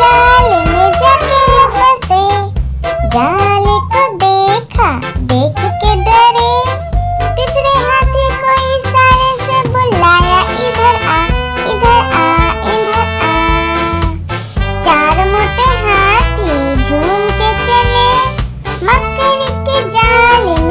जाली में जाके फंसे, जाली को देखा देख के डरे। तीसरे हाथी को इशारे से बुलाया, इधर आ इधर आ इधर आ। चार मोटे हाथी झूम के चले मकड़ी की जाली।